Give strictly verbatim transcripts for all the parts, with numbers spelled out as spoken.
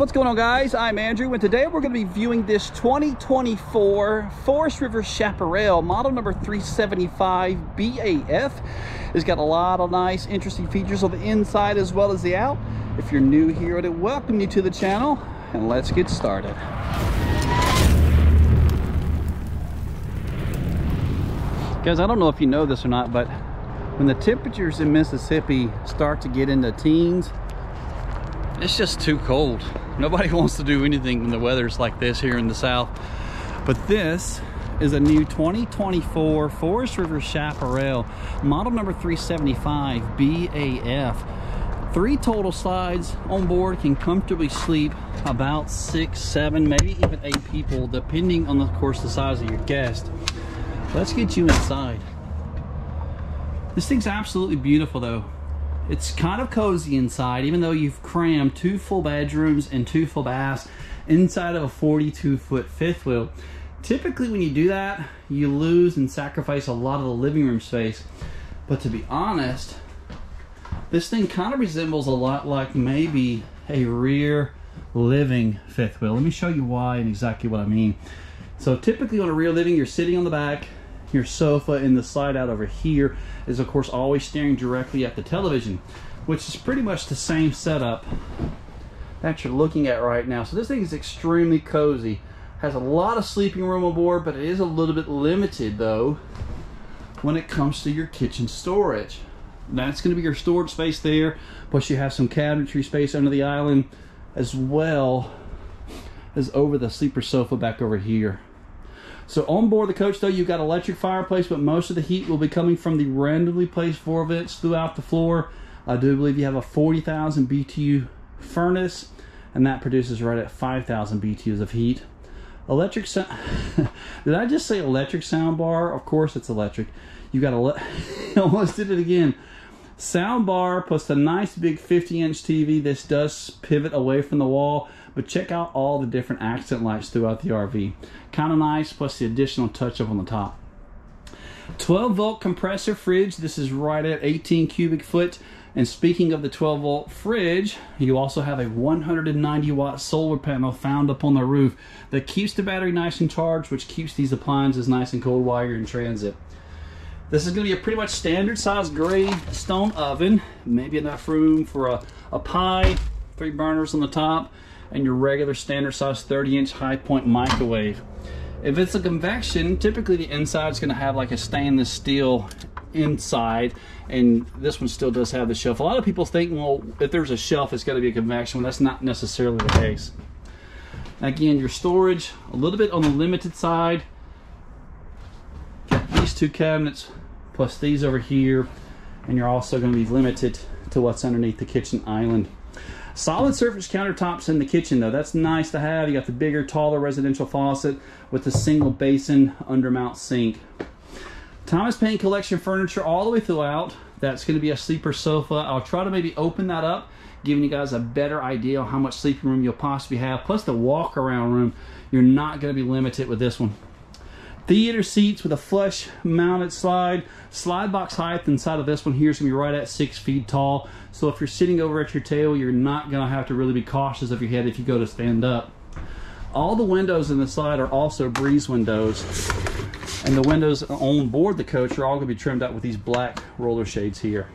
What's going on, guys? I'm Andrew, and today we're going to be viewing this twenty twenty-four Forest River Chaparral, model number three seventy-five B A F. It's got a lot of nice, interesting features on the inside as well as the out. If you're new here, I'd welcome you to the channel, and let's get started. Guys, I don't know if you know this or not, but when the temperatures in Mississippi start to get into teens, it's just too cold. Nobody wants to do anything when the weather's like this here in the South. But this is a new twenty twenty-four Forest River Chaparral, model number three seventy-five B A F. Three total slides on board, can comfortably sleep about six, seven, maybe even eight people, depending on, of course, the size of your guest. Let's get you inside. This thing's absolutely beautiful, though. It's kind of cozy inside, even though you've crammed two full bedrooms and two full baths inside of a forty-two foot fifth wheel. Typically when you do that, you lose and sacrifice a lot of the living room space. But to be honest, this thing kind of resembles a lot like maybe a rear living fifth wheel. Let me show you why and exactly what I mean. So typically on a rear living, you're sitting on the back, your sofa, and the slide out over here is of course always staring directly at the television, which is pretty much the same setup that you're looking at right now. So this thing is extremely cozy, has a lot of sleeping room aboard, but it is a little bit limited though when it comes to your kitchen storage. That's going to be your storage space there, plus you have some cabinetry space under the island as well as over the sleeper sofa back over here. So on board the coach though, you've got electric fireplace, but most of the heat will be coming from the randomly placed four vents throughout the floor. I do believe you have a forty thousand B T U furnace, and that produces right at five thousand B T Us of heat. Electric sound, did I just say electric sound bar? Of course it's electric. You got a, almost did it again. Sound bar plus the nice big fifty inch T V. This does pivot away from the wall, but check out all the different accent lights throughout the R V. Kind of nice, plus the additional touch up on the top. twelve volt compressor fridge. This is right at eighteen cubic foot. And speaking of the twelve volt fridge, you also have a one hundred ninety watt solar panel found up on the roof that keeps the battery nice and charged, which keeps these appliances nice and cold while you're in transit. This is going to be a pretty much standard size gray stone oven. Maybe enough room for a, a pie, three burners on the top, and your regular standard size thirty inch high point microwave. If it's a convection, typically the inside's gonna have like a stainless steel inside, and this one still does have the shelf. A lot of people think, well, if there's a shelf, it's gonna be a convection. Well, that's not necessarily the case. Again, your storage, a little bit on the limited side. Got these two cabinets, plus these over here, and you're also gonna be limited to what's underneath the kitchen island. Solid surface countertops in the kitchen though, that's nice to have. You got the bigger, taller residential faucet with the single basin undermount sink. Thomas Payne collection furniture all the way throughout. That's going to be a sleeper sofa. I'll try to maybe open that up, giving you guys a better idea on how much sleeping room you'll possibly have, plus the walk around room. You're not going to be limited with this one. Theater seats with a flush mounted slide. Slide box height inside of this one here is going to be right at six feet tall. So if you're sitting over at your table, you're not going to have to really be cautious of your head if you go to stand up. All the windows in the slide are also breeze windows. And the windows on board the coach are all going to be trimmed out with these black roller shades here.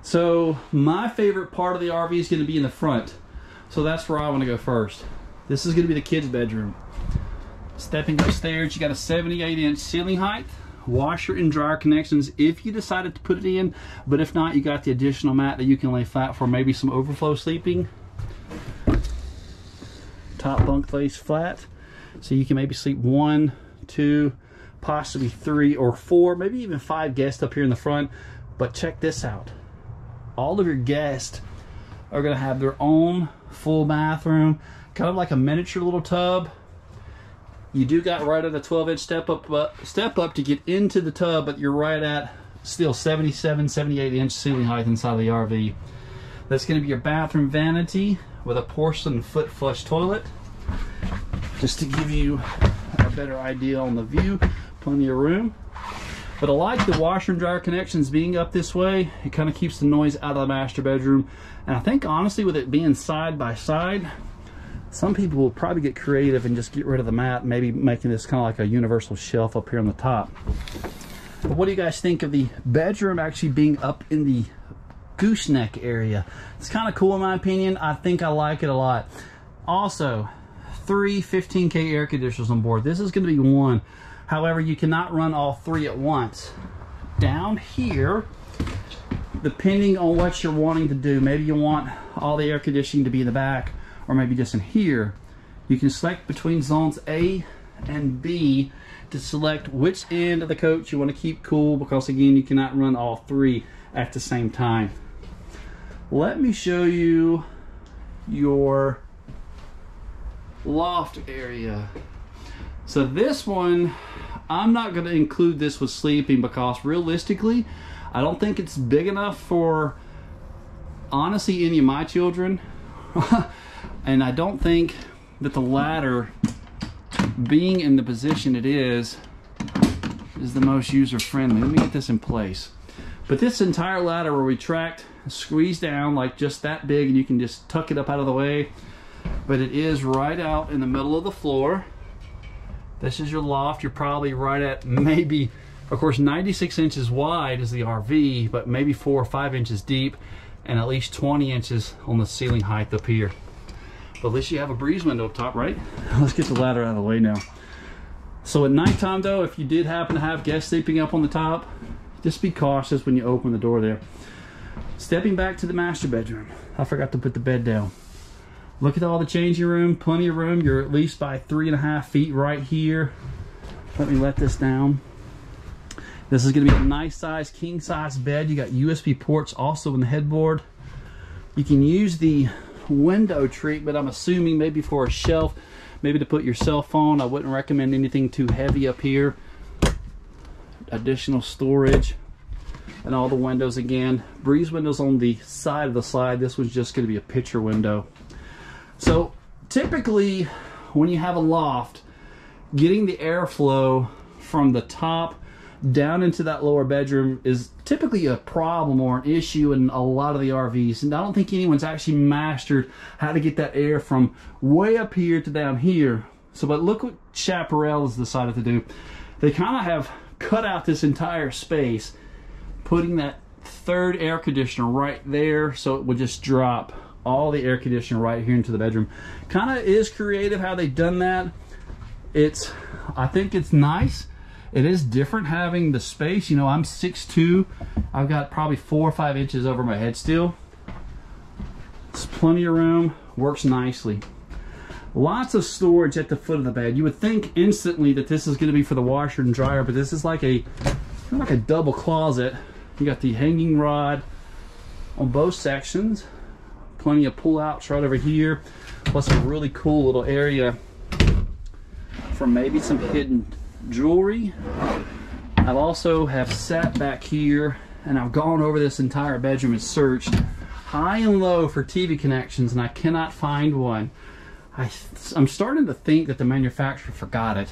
So my favorite part of the R V is going to be in the front. So that's where I want to go first. This is going to be the kids' bedroom. Stepping upstairs, you got a seventy-eight inch ceiling height, washer and dryer connections if you decided to put it in, but if not, you got the additional mat that you can lay flat for maybe some overflow sleeping. Top bunk lays flat, so you can maybe sleep one, two, possibly three or four, maybe even five guests up here in the front. But check this out. All of your guests are gonna have their own full bathroom, kind of like a miniature little tub. You do got right at a twelve inch step up, uh, step up to get into the tub, but you're right at still seventy-seven, seventy-eight inch ceiling height inside of the R V. That's going to be your bathroom vanity with a porcelain foot flush toilet. Just to give you a better idea on the view, plenty of room. But I like the washer and dryer connections being up this way. It kind of keeps the noise out of the master bedroom. And I think honestly, with it being side by side, some people will probably get creative and just get rid of the mat, maybe making this kind of like a universal shelf up here on the top. But what do you guys think of the bedroom actually being up in the gooseneck area? It's kind of cool in my opinion. I think I like it a lot. Also, three fifteen K air conditioners on board. This is going to be one. However, you cannot run all three at once. Down here, depending on what you're wanting to do, maybe you want all the air conditioning to be in the back, or maybe just in here, you can select between zones A and B to select which end of the coach you want to keep cool, because again, you cannot run all three at the same time. Let me show you your loft area. So this one, I'm not going to include this with sleeping because realistically, I don't think it's big enough for honestly any of my children. And I don't think that the ladder being in the position it is, is the most user friendly. Let me get this in place. But this entire ladder will retract, squeeze down like just that big, and you can just tuck it up out of the way. But it is right out in the middle of the floor. This is your loft. You're probably right at maybe, of course, ninety-six inches wide is the R V, but maybe four or five inches deep and at least twenty inches on the ceiling height up here. But at least you have a breeze window up top, right? Let's get the ladder out of the way now. So at nighttime though, if you did happen to have guests sleeping up on the top, just be cautious when you open the door there. Stepping back to the master bedroom. I forgot to put the bed down. Look at all the changing room, plenty of room. You're at least by three and a half feet right here. Let me let this down. This is gonna be a nice size, king size bed. You got U S B ports also in the headboard. You can use the window treatment, I'm assuming maybe for a shelf, maybe to put your cell phone. I wouldn't recommend anything too heavy up here. Additional storage and all the windows again. Breeze windows on the side of the slide. This one's just gonna be a picture window. So typically when you have a loft, getting the airflow from the top down into that lower bedroom is typically a problem or an issue in a lot of the R Vs. And I don't think anyone's actually mastered how to get that air from way up here to down here. So, but look what Chaparral has decided to do. They kind of have cut out this entire space, putting that third air conditioner right there so it would just drop all the air conditioner right here into the bedroom. Kind of is creative how they've done that. It's, I think it's nice. It is different having the space. You know, I'm six two. I've got probably four or five inches over my head still. It's plenty of room, works nicely. Lots of storage at the foot of the bed. You would think instantly that this is gonna be for the washer and dryer, but this is like a, like a double closet. You got the hanging rod on both sections. Plenty of pull-outs right over here, plus a really cool little area for maybe some hidden jewelry. I've also have sat back here and I've gone over this entire bedroom and searched high and low for T V connections, and I cannot find one. I, I'm starting to think that the manufacturer forgot it.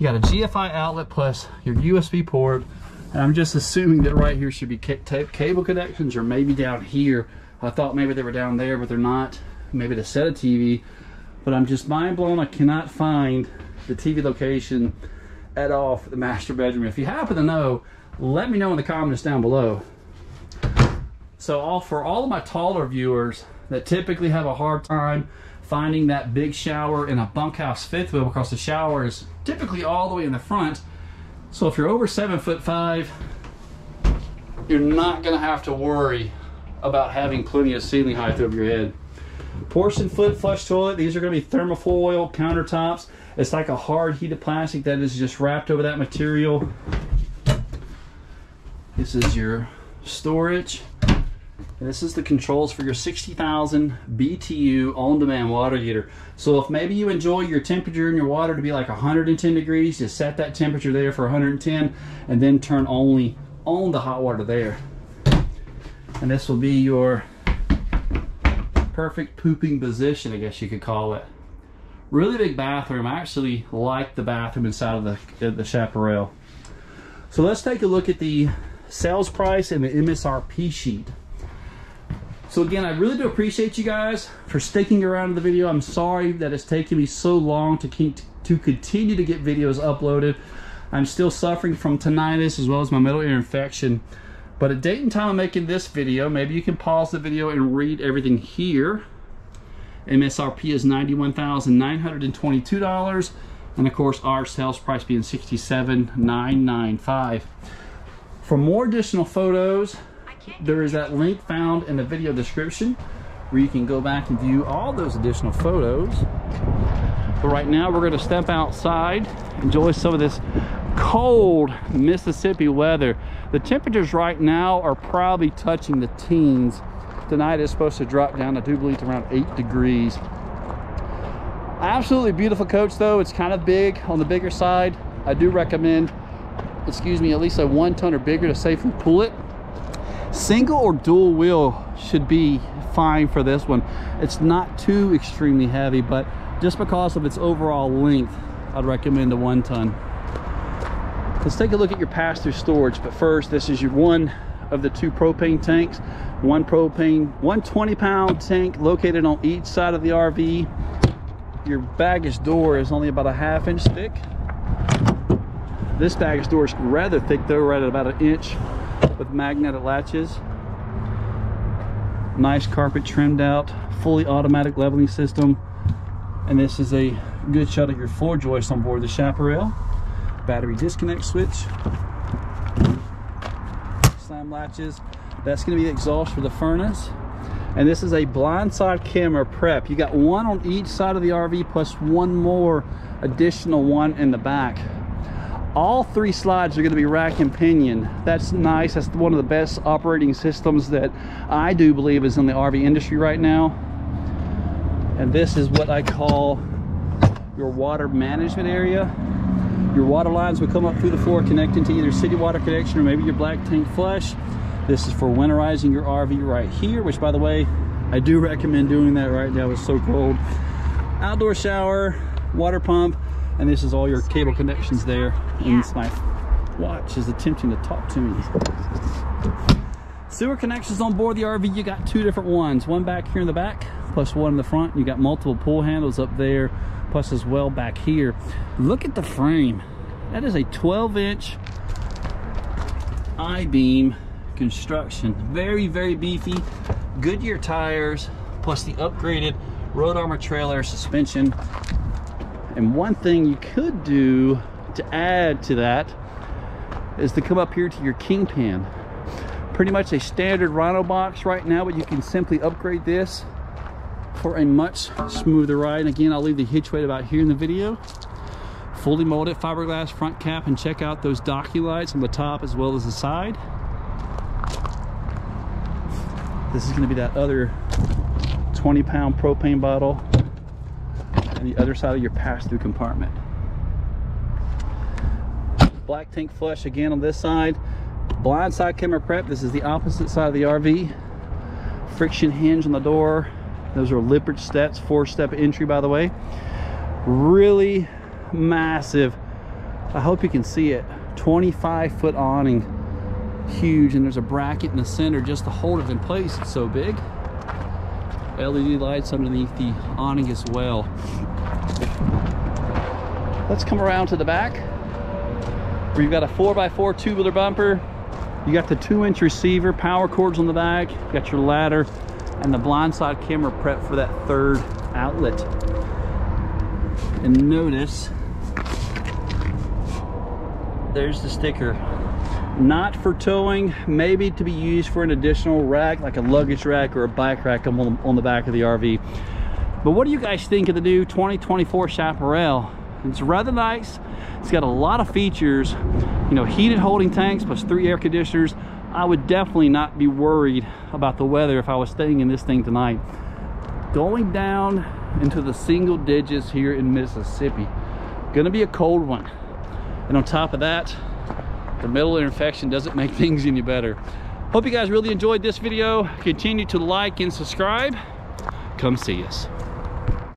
You got a G F I outlet plus your U S B port, and I'm just assuming that right here should be cable connections, or maybe down here. I thought maybe they were down there, but they're not. Maybe to set a T V, but I'm just mind blown. I cannot find the T V location at all for the master bedroom. If you happen to know, let me know in the comments down below. So all for all of my taller viewers that typically have a hard time finding that big shower in a bunkhouse fifth wheel, because the shower is typically all the way in the front. So if you're over seven foot five, you're not gonna have to worry about having plenty of ceiling height over your head. Porcelain foot flush toilet. These are going to be thermofoil countertops. It's like a hard heated plastic that is just wrapped over that material. This is your storage. And this is the controls for your sixty thousand B T U on-demand water heater. So if maybe you enjoy your temperature in your water to be like one hundred ten degrees, just set that temperature there for one hundred ten and then turn only on the hot water there. And this will be your perfect pooping position, I guess you could call it. Really big bathroom. I actually like the bathroom inside of the, the Chaparral. So let's take a look at the sales price and the M S R P sheet. So again, I really do appreciate you guys for sticking around to the video. I'm sorry that it's taken me so long to keep to continue to get videos uploaded. I'm still suffering from tinnitus as well as my middle ear infection. But at date and time of making this video, maybe you can pause the video and read everything here. M S R P is ninety-one thousand nine hundred twenty-two dollars, and of course our sales price being sixty-seven thousand nine hundred ninety-five dollars. For more additional photos, there is that link found in the video description where you can go back and view all those additional photos. But right now we're going to step outside, enjoy some of this cold Mississippi weather. The temperatures right now are probably touching the teens. Tonight is supposed to drop down, I do believe, to around eight degrees. Absolutely beautiful coach though. It's kind of big, on the bigger side. I do recommend, excuse me, at least a one ton or bigger to safely pull it. Single or dual wheel should be fine for this one. It's not too extremely heavy, but just because of its overall length, I'd recommend a one ton. Let's take a look at your pass-through storage, but first, this is your one of the two propane tanks. One propane, one twenty pound tank located on each side of the R V. Your baggage door is only about a half inch thick. This baggage door is rather thick though, right at about an inch, with magnetic latches. Nice carpet trimmed out, fully automatic leveling system. And this is a good shot of your floor joist on board the Chaparral. Battery disconnect switch. Slam latches. That's gonna be the exhaust for the furnace. And this is a blindside camera prep. You got one on each side of the R V plus one more additional one in the back. All three slides are gonna be rack and pinion. That's nice. That's one of the best operating systems that I do believe is in the R V industry right now. And this is what I call your water management area. Your water lines will come up through the floor connecting to either city water connection or maybe your black tank flush. This is for winterizing your R V right here, which by the way, I do recommend doing that right now. It's so cold. Outdoor shower, water pump, and this is all your cable connections there. And my watch is attempting to talk to me. Sewer connections on board the R V, you got two different ones. One back here in the back, plus one in the front. You got multiple pull handles up there, plus as well back here. Look at the frame. That is a twelve inch I-beam construction. Very, very beefy. Goodyear tires, plus the upgraded Road Armor trail air suspension. And one thing you could do to add to that is to come up here to your kingpin. Pretty much a standard Rhino box right now, but you can simply upgrade this for a much smoother ride. And again, I'll leave the hitch weight about here in the video. Fully molded fiberglass front cap, and check out those docky lights on the top as well as the side. This is going to be that other twenty pound propane bottle and the other side of your pass-through compartment. Black tank flush again on this side. Blind side camera prep. This is the opposite side of the R V. Friction hinge on the door. Those are Lippert steps, four-step entry, by the way. Really massive. I hope you can see it. twenty-five foot awning. Huge. And there's a bracket in the center just to hold it in place. It's so big. L E D lights underneath the awning as well. Let's come around to the back, where you've got a four by four tubular bumper. You got the two inch receiver, power cords on the back. You got your ladder and the blindside camera prep for that third outlet. And notice, there's the sticker. Not for towing, maybe to be used for an additional rack, like a luggage rack or a bike rack on the, on the back of the R V. But what do you guys think of the new twenty twenty-four Chaparral? It's rather nice. It's got a lot of features, you know, heated holding tanks plus three air conditioners. I would definitely not be worried about the weather if I was staying in this thing tonight. Going down into the single digits here in Mississippi. Gonna be a cold one. And on top of that, the middle ear infection doesn't make things any better. Hope you guys really enjoyed this video. Continue to like and subscribe. Come see us.